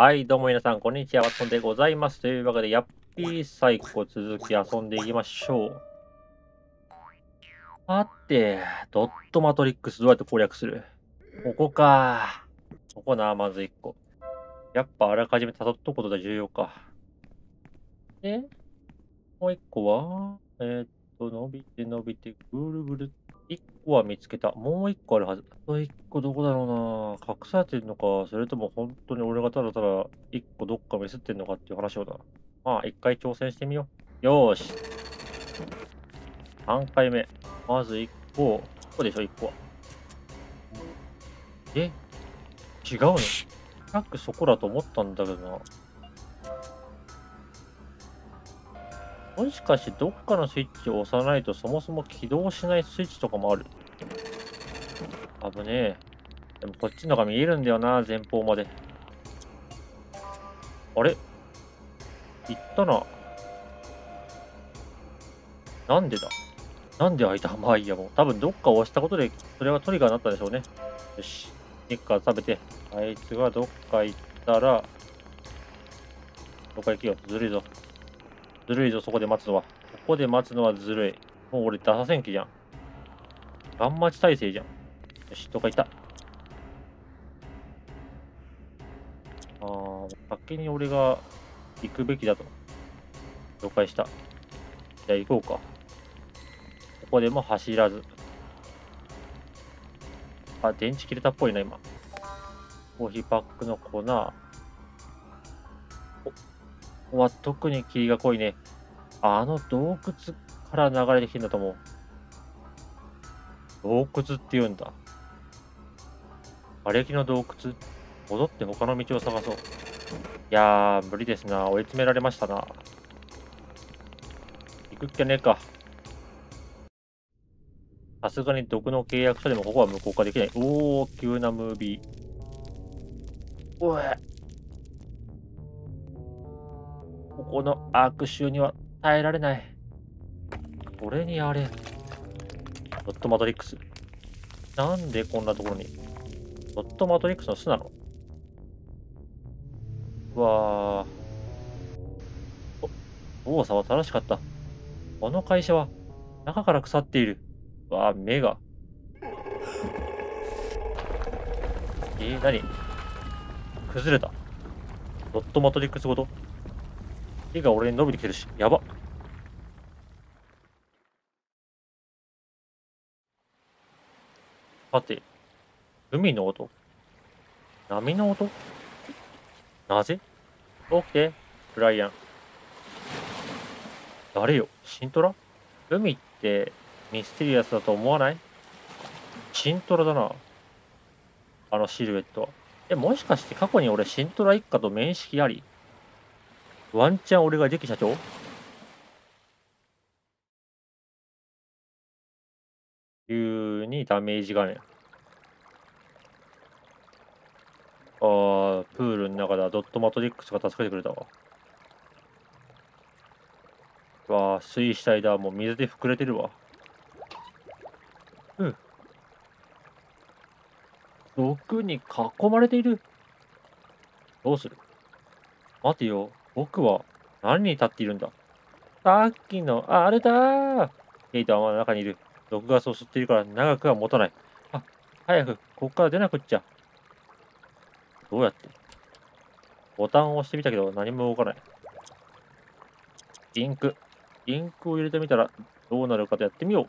はい、どうも皆さん、こんにちは。ワットンでございます。というわけで、ヤッピーサイコ続き遊んでいきましょう。さて、ドットマトリックスどうやって攻略する？ここか。ここな、まず1個。やっぱあらかじめ辿っとくことが重要か。で、もう1個は、伸びて伸びて、ぐるぐる。1個は見つけた。もう1個あるはず。あと1個どこだろうな。隠されてんのか、それとも本当に俺がただただ1個どっかミスってんのかっていう話をだな。まあ、1回挑戦してみよう。よーし。3回目。まず1個。ここでしょ、1個は。え？違うの？さっきそこだと思ったんだけどな。もしかしてどっかのスイッチを押さないとそもそも起動しないスイッチとかもある。危ねえ。でもこっちのが見えるんだよな、前方まで。あれ？行ったな。なんでだ？なんで開いた？まあいいや、もう。多分どっか押したことで、それはトリガーになったんでしょうね。よし。スニッカー食べて。あいつがどっか行ったら、どっか行くよ。ずるいぞ。ずるいぞ、そこで待つのは。ここで待つのはずるい。もう俺、打破戦機じゃん。ガン待ち体制じゃん。よし、どっか行った。先に俺が行くべきだと。了解した。じゃあ行こうか。ここでも走らず。あ、電池切れたっぽいな、今。コーヒーパックの粉。ここは特に霧が濃いね。あの洞窟から流れてきてんだと思う。洞窟って言うんだ。瓦礫の洞窟？戻って他の道を探そう。いやー、無理ですな。追い詰められましたな。行くっきゃねえか。さすがに毒の契約書でもここは無効化できない。おー、急なムービー。おい。ここの悪臭には耐えられない。これにあれ。ドットマトリックス。なんでこんなところに。ドットマトリックスの巣なの？うわぁ。動作は正しかった。この会社は中から腐っている。うわぁ、目が。何？崩れた。ドットマトリックスごと？手が俺に伸びてきてるし、やば。さて、海の音？波の音？なぜ？起きて、ブライアン。誰よ、シントラ？海ってミステリアスだと思わない？シントラだな、あのシルエットは。もしかして過去に俺、シントラ一家と面識あり？ワンチャン俺が次期社長？急にダメージ画面。あー、プールの中だ。ドットマトリックスが助けてくれたわ。うわー、水死体だ。もう水で膨れてるわ。うん。毒に囲まれている。どうする？待てよ。僕は何に立っているんだ？さっきのあれだー。ケイトはまだ中にいる。毒ガスを吸っているから長くは持たない。あ、早く、こっから出なくっちゃ。どうやって？ボタンを押してみたけど何も動かない。インク。インクを入れてみたらどうなるかとやってみよう。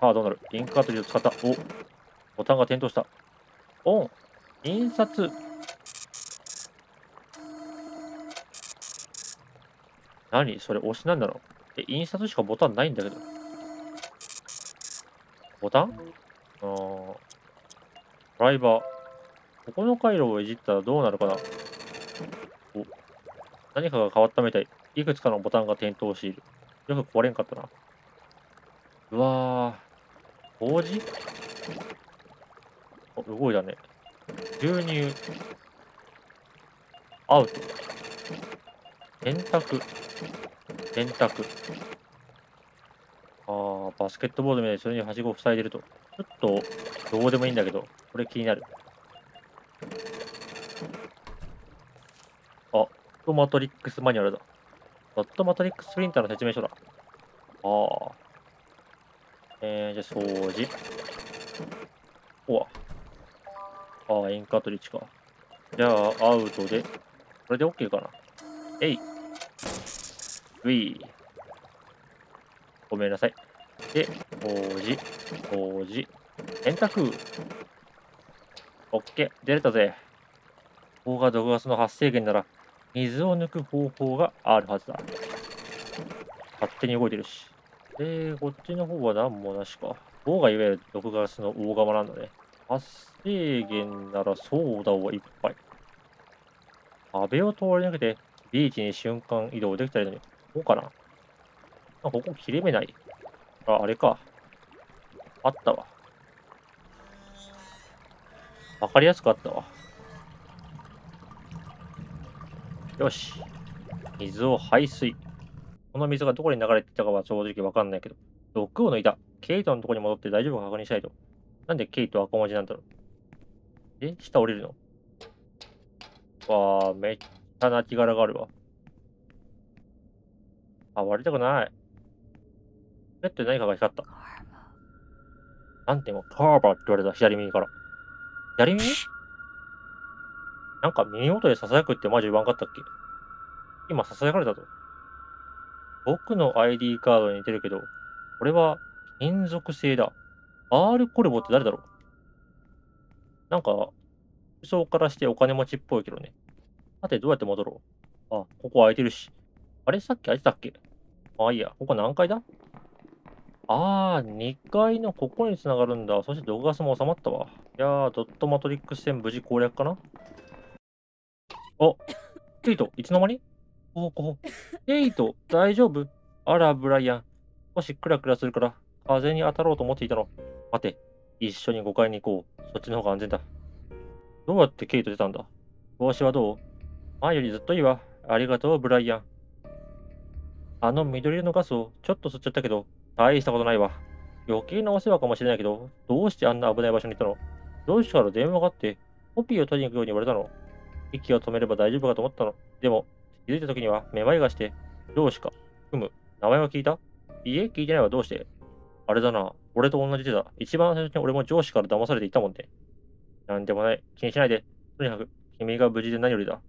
さあ、どうなる？インクカートリッジを使った。お、ボタンが点灯した。オン。印刷。何それ、押しなんだろう？印刷しかボタンないんだけど。ボタン？ドライバー。ここの回路をいじったらどうなるかな？お、何かが変わったみたい。いくつかのボタンが点灯している。よく壊れんかったな。うわぁ。麹？お、動いたね。牛乳。アウト。洗濯。洗濯。ああ、バスケットボードみたいにそれにはしごを塞いでると。ちょっと、どうでもいいんだけど、これ気になる。トマトリックスマニュアルだ。ドットマトリックスプリンターの説明書だ。ああ。じゃあ掃除。おわ。ああ、インカートリッジか。じゃあ、アウトで。これで OK かな。えい。うい。ごめんなさい。で、掃除。洗濯。OK。出れたぜ。ここが毒ガスの発生源なら、水を抜く方法があるはずだ。勝手に動いてるし。で、こっちの方は何もなしか。棒がいわゆる毒ガスの大釜なんだね。発生源ならソーダをいっぱい。壁を通り抜けて、ビーチに瞬間移動できたりのに。こうかな。あ、ここ切れ目ない。あ、あれか。あったわ。わかりやすくあったわ。よし。水を排水。この水がどこに流れていたかは正直わかんないけど、毒を抜いた。ケイトのとこに戻って大丈夫か確認したいと。なんでケイトは赤文字なんだろう。え、下降りるの？わあ、めっちゃ泣き殻があるわ。あ、割りたくない。ペットに何かが光った。なんてもカーバーって言われた、左耳から。左耳？なんか耳元で囁くってマジ言わんかったっけ？今囁かれたぞ。僕の ID カードに似てるけど、これは金属製だ。R コルボって誰だろう？なんか、服装からしてお金持ちっぽいけどね。さて、どうやって戻ろう？あ、ここ空いてるし。あれさっき空いてたっけ？まあいいや、ここ何階だ？あー、2階のここに繋がるんだ。そして毒ガスも収まったわ。いやー、ドットマトリックス戦無事攻略かな？あ、ケイト、いつの間に？ケイト、大丈夫？あら、ブライアン。少しクラクラするから、風に当たろうと思っていたの。待て、一緒に5階に行こう。そっちの方が安全だ。どうやってケイト出たんだ？帽子はどう？前よりずっといいわ。ありがとう、ブライアン。あの緑色のガスをちょっと吸っちゃったけど、大したことないわ。余計なお世話かもしれないけど、どうしてあんな危ない場所にいたの？上司から電話があって、コピーを取りに行くように言われたの。息を止めれば大丈夫かと思ったの。でも、気づいた時にはめまいがして、上司か、名前は聞いた？いいえ、聞いてないわ、どうして？あれだな、俺と同じ手だ。一番最初に俺も上司から騙されていたもんね。なんでもない、気にしないで。とにかく、君が無事で何よりだ。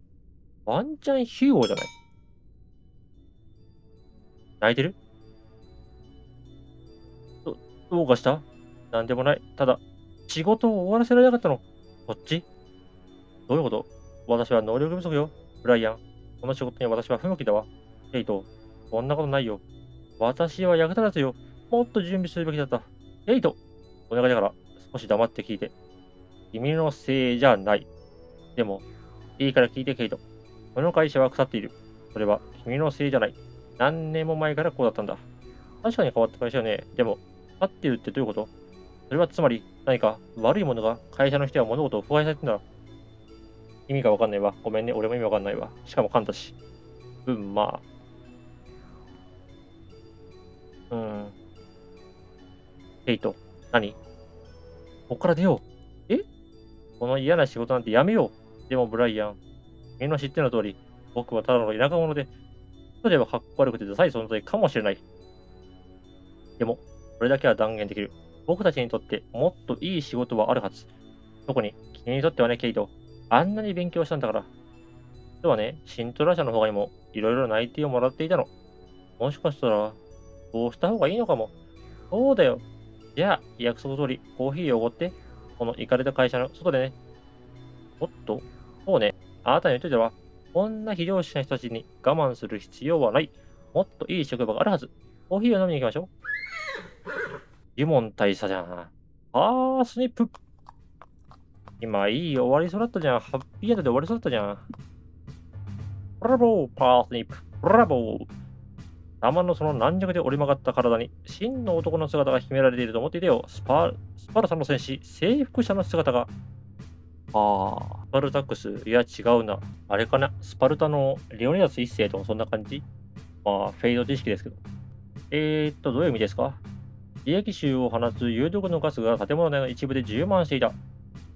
ワンチャンヒーローじゃない？泣いてる？どうかした？なんでもない。ただ、仕事を終わらせられなかったの。こっち？どういうこと？私は能力不足よ、ブライアン。この仕事に私は不向きだわ。ケイト、そんなことないよ。私は役立たずよ。もっと準備するべきだった。ケイト、お願いだから、少し黙って聞いて。君のせいじゃない。でも、いいから聞いて、ケイト。この会社は腐っている。それは君のせいじゃない。何年も前からこうだったんだ。確かに変わった会社よね。でも、腐っているってどういうこと？それはつまり、何か悪いものが会社の人や物事を腐敗されてんだ。意味がわかんないわ。ごめんね、俺も意味わかんないわ。しかも噛んだし。うん、まあ。ケイト、何？こっから出よう。え？この嫌な仕事なんてやめよう。でも、ブライアン、みんな知っての通り、僕はただの田舎者で、一人ではかっこ悪くてダサい存在かもしれない。でも、それだけは断言できる。僕たちにとってもっといい仕事はあるはず。特に、君にとってはね、ケイト。あんなに勉強したんだから。ではね、シントラ社の他にもいろいろ内定をもらっていたの。もしかしたら、こうした方がいいのかも。そうだよ。じゃあ、約束通りコーヒーをおごって、このイカれた会社の外でね。おっと、そうね。あなたに言っといたわ。こんな非常識な人たちに我慢する必要はない。もっといい職場があるはず。コーヒーを飲みに行きましょう。呪文大佐じゃん。ああ、スニップ。今いい終わりそうだったじゃん。ハッピーエンドで終わりそうだったじゃん。ブラボー、パースニップ。ブラボー。玉のその軟弱で折り曲がった体に、真の男の姿が秘められていると思っていてよ。スパルタの戦士、征服者の姿が。スパルタクス。いや、違うな。あれかな。スパルタのレオニダス一世とかそんな感じ？まあ、フェイド知識ですけど。どういう意味ですか？利益臭を放つ有毒のガスが建物内の一部で充満していた。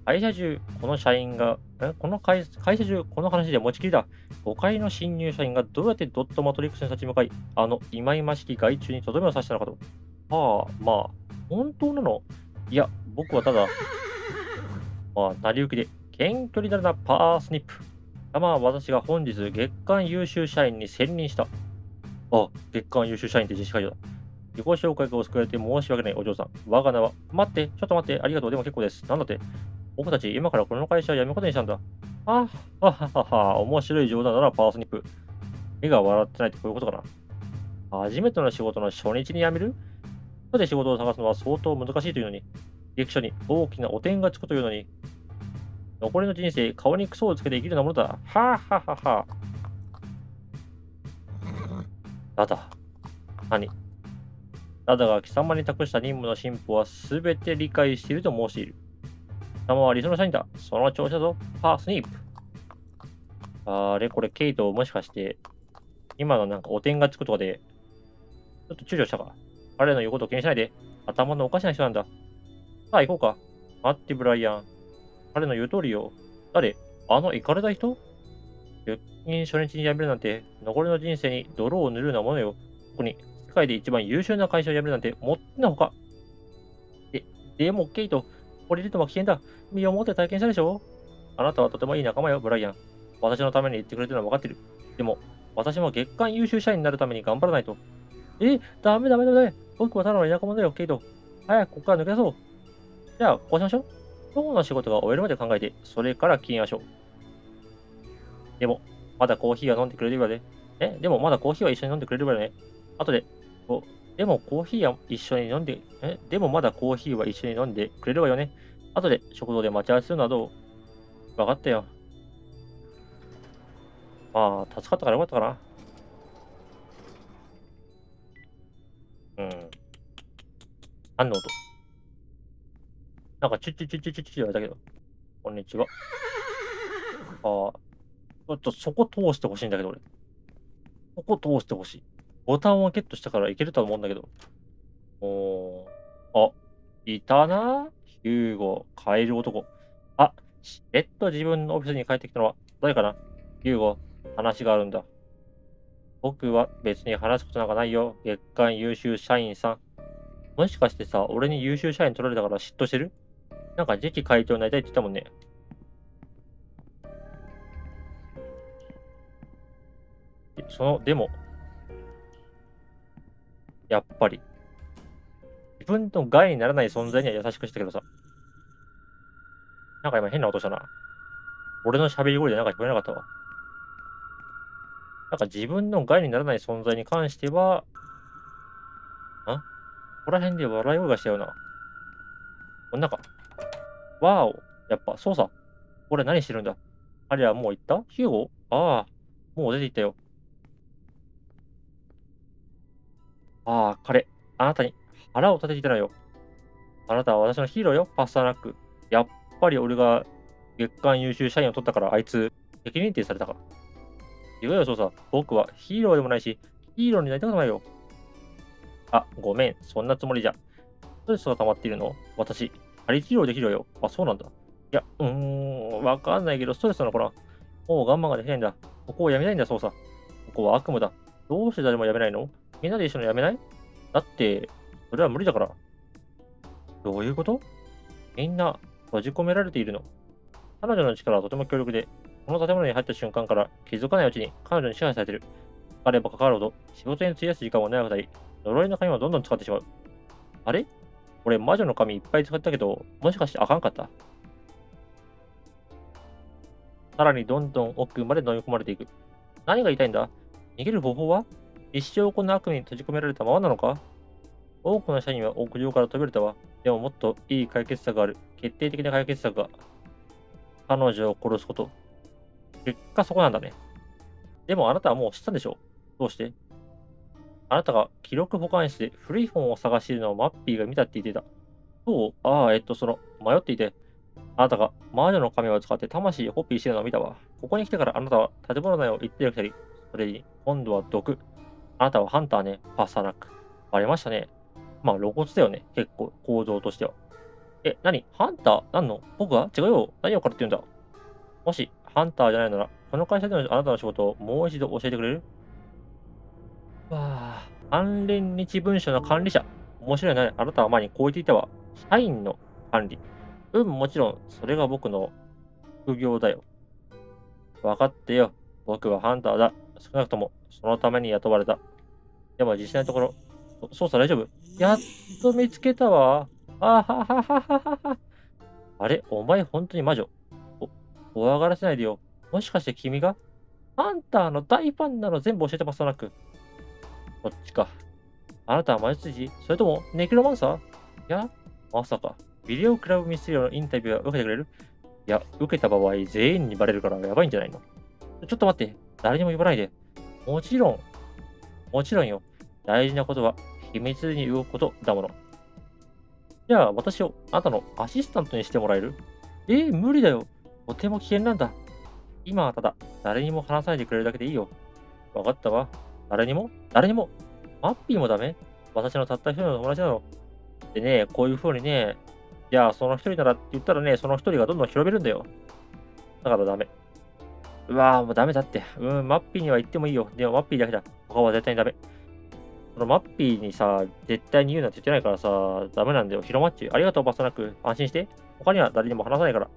会社中、この社員がこの会社中、この話で持ちきりだ。5階の新入社員がどうやってドットマトリックスに立ち向かい、あの忌々しき害虫にとどめを刺したのかと。はあ、まあ、本当なの？いや、僕はただ、まあ、成り行きで、謙虚になるな、パースニップ。まあ、私が本日、月間優秀社員に選任した。あ、月間優秀社員って自治会長だ。自己紹介がお救われて申し訳ないお嬢さん。我が名は、待って、ちょっと待って、ありがとう、でも結構です。なんだって。僕たち、今からこの会社を辞めることにしたんだ。あははは、面白い冗談だな、パースニップ。目が笑ってないってこういうことかな。初めての仕事の初日に辞める？で仕事を探すのは相当難しいというのに、劇所に大きな汚点がつくというのに、残りの人生、顔にクソをつけて生きるようなものだ。はあはあはあ。だだ。何？だだが貴様に託した任務の進歩は全て理解していると申している。貴様は理想の社員だ。その調子だぞ。パースニープ。あれこれ、ケイトもしかして、今のなんか汚点がつくとかで、ちょっと躊躇したか。彼の言うことを気にしないで。頭のおかしな人なんだ。さあ行こうか。待って、ブライアン。彼の言う通りよ。誰？あのイカれた人？出勤初日に辞めるなんて、残りの人生に泥を塗るようなものよ。特に、世界で一番優秀な会社を辞めるなんて、もってのほか。でも、ケイト、降りるとも危険だ。身をもって体験したでしょ？あなたはとてもいい仲間よ、ブライアン。私のために言ってくれてるのは分かってる。でも、私も月間優秀社員になるために頑張らないと。ダメ。僕はただの田舎者だよ、ケイト。早くここから抜け出そう。じゃあ、こうしましょう。今日の仕事が終えるまで考えて、それから消えましょう。でも、まだコーヒーは飲んでくれるわね。でもまだコーヒーは一緒に飲んでくれるわよね。あとで食堂で待ち合わせするのはどう？分かったよ。まあ、助かったからよかったかな。何の音？なんか、チュッチュ言われたけど。こんにちは。ちょっとそこ通してほしいんだけど、俺。ここ通してほしい。ボタンをゲットしたからいけると思うんだけど。あ、いたな？ヒューゴ、カエル男。あ、しれっと自分のオフィスに帰ってきたのは誰かな？ヒューゴ、話があるんだ。僕は別に話すことなんかないよ、月間優秀社員さん。もしかしてさ、俺に優秀社員取られたから嫉妬してる？なんか次期会長になりたいって言ったもんね。でも、やっぱり、自分と害にならない存在には優しくしたけどさ。なんか今変な音したな。俺の喋り声でなんか聞こえなかったわ。なんか自分の害にならない存在に関しては、ここら辺で笑い声がしたよな。こんなか。わお。やっぱ、そうさ。俺何してるんだ。彼はもう行った？ヒューゴ？ああ、もう出て行ったよ。ああ、彼、あなたに腹を立てていたのよ。あなたは私のヒーローよ、パスタナック。やっぱり俺が月間優秀社員を取ったから、あいつ、責任認定されたか。言うよ、そうさ。僕はヒーローでもないし、ヒーローになりたくないよ。あ、ごめん。そんなつもりじゃ。ストレスが溜まっているの？私、ハリヒーローでヒーローよ。あ、そうなんだ。いや、わかんないけど、ストレスなのかな。もう我慢ができないんだ。ここをやめないんだ、そうさ。ここは悪夢だ。どうして誰もやめないの？みんなで一緒にやめない？だって、それは無理だから。どういうこと？みんな、閉じ込められているの。彼女の力はとても強力で、この建物に入った瞬間から気づかないうちに彼女に支配されている。あれば関わるほど仕事に費やす時間は長くなり、呪いの紙をどんどん使ってしまう。あれ？俺魔女の紙いっぱい使ったけど、もしかしてあかんかった？さらにどんどん奥まで飲み込まれていく。何が言いたいんだ？逃げる方法は？一生この悪夢に閉じ込められたままなのか？多くの社員は屋上から飛び降りたわ。でももっといい解決策がある。決定的な解決策が。彼女を殺すこと。結果そこなんだね。でもあなたはもう知ったんでしょう？どうして？あなたが記録保管室で古い本を探しているのをマッピーが見たって言っていた。そう？ああ、迷っていて。あなたが魔女の神を使って魂をコピーしているのを見たわ。ここに来てからあなたは建物内を行ってやったり、それに今度は毒。あなたはハンターね、パスタナック。バレましたね。まあ露骨だよね、結構、構造としては。何？ハンター？何の？僕は？違うよ。何をからって言うんだ？もしハンターじゃないなら、この会社でのあなたの仕事をもう一度教えてくれる？わあ、関連日文書の管理者。面白いな、あなたは前にこう言っていたわ。社員の管理。もちろん、それが僕の副業だよ。わかってよ。僕はハンターだ。少なくとも、そのために雇われた。でも、実際のところ、操作大丈夫？やっと見つけたわ。あははははは。あれ、お前本当に魔女。怖がらせないでよ。もしかして君がハンターの大ファンなの全部教えてパスタなく。こっちか。あなたは魔術師？それともネクロマンサー？いや、まさか。ビデオクラブミステリオのインタビューは受けてくれる？いや、受けた場合全員にバレるからやばいんじゃないの？ちょっと待って。誰にも言わないで。もちろんよ。大事なことは秘密に動くことだもの。じゃあ私をあなたのアシスタントにしてもらえる？無理だよ。とても危険なんだ。今はただ、誰にも話さないでくれるだけでいいよ。わかったわ。誰にも。マッピーもダメ？私のたった一人の友達なの。でね、こういう風にね、じゃあその一人ならって言ったらね、その一人がどんどん広めるんだよ。だからダメ。うわぁ、もうダメだって。マッピーには言ってもいいよ。でもマッピーだけだ。他は絶対にダメ。そのマッピーにさ、絶対に言うなんて言ってないからさ、ダメなんだよ。広まっちゅう。ありがとう、バスなく。安心して。他には誰にも話さないから。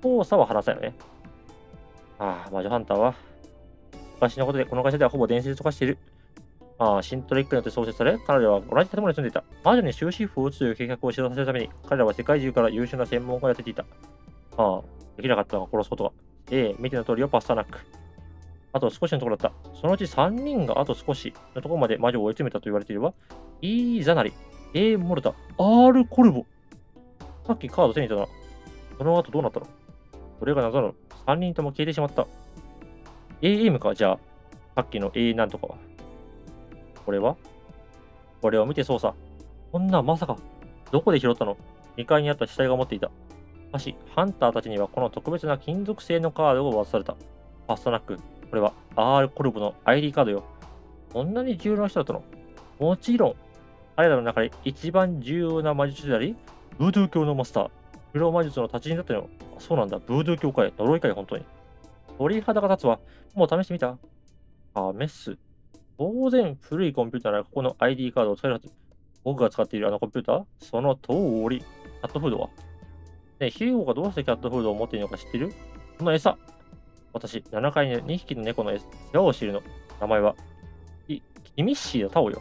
操作は話せないよね。ああ、魔女ハンターは。昔のことで、この会社ではほぼ伝説と化している。ああ、シントリックによって創設され、彼らは同じ建物に住んでいた。魔女に終止符を打つという計画を指導させるために、彼らは世界中から優秀な専門家をやっていた。ああ、できなかったのが殺すことが。見ての通りをパスタナック。あと少しのところだった。そのうち3人があと少しのところまで魔女を追い詰めたと言われているわ。いいザナリ。モルタ。Rコルボ。さっきカード手に入れたな。その後どうなったの？これが謎の3人とも消えてしまった。AM か、じゃあ、さっきの A なんとかは。これを見て操作。こんなまさか。どこで拾ったの？2階にあった死体が持っていた。しかし、ハンターたちにはこの特別な金属製のカードを渡された。パスタナック。これは R コルボの ID カードよ。こんなに重要な人だったの？もちろん。彼らの中で一番重要な魔術師であり、ブードゥー教のマスター。不老魔術の達人だったよ。そうなんだ。ブードゥー教会、呪い会、本当に。鳥肌が立つわ。もう試してみた？試す。当然、古いコンピューターならここの ID カードを使えるはず。僕が使っているあのコンピューター？その通り。キャットフードは。ねえ、ヒューゴがどうしてキャットフードを持っているのか知ってる？この餌。私、7階に2匹の猫の世話をしているの。名前は、キミッシーのタオよ。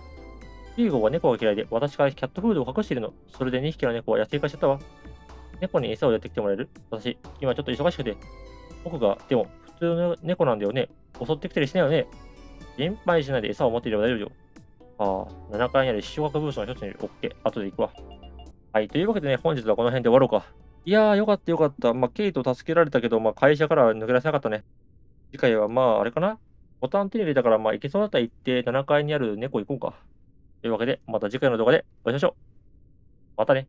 ヒューゴは猫が嫌いで、私からキャットフードを隠しているの。それで2匹の猫は野生化しちゃったわ。猫に餌をやってきてもらえる？私、今ちょっと忙しくて。僕が、でも、普通の猫なんだよね。襲ってきたりしないよね。心配しないで餌を持っていれば大丈夫よ。7階にある視聴覚ブースの一つにいる。OK。後で行くわ。はい。というわけでね、本日はこの辺で終わろうか。いやー、よかった。ケイト助けられたけど、会社から抜け出せなかったね。次回は、あれかな？ボタン手に入れたから、行けそうだったら行って、7階にある猫行こうか。というわけで、また次回の動画でお会いしましょう。またね。